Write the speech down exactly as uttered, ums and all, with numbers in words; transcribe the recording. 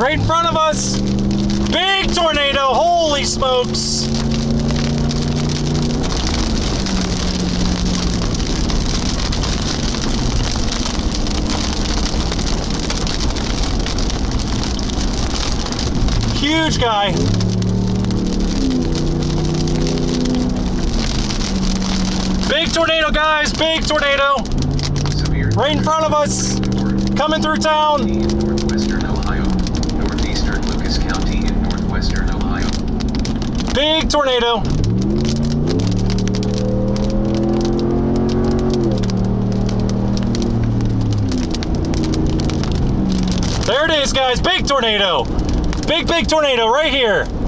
It's right in front of us. Big tornado, holy smokes. Huge guy. Big tornado, guys, big tornado. Right in front of us, coming through town. In northwestern Ohio, northeastern Lucas County in northwestern Ohio. Big tornado. There it is, guys, big tornado. Big, big tornado right here.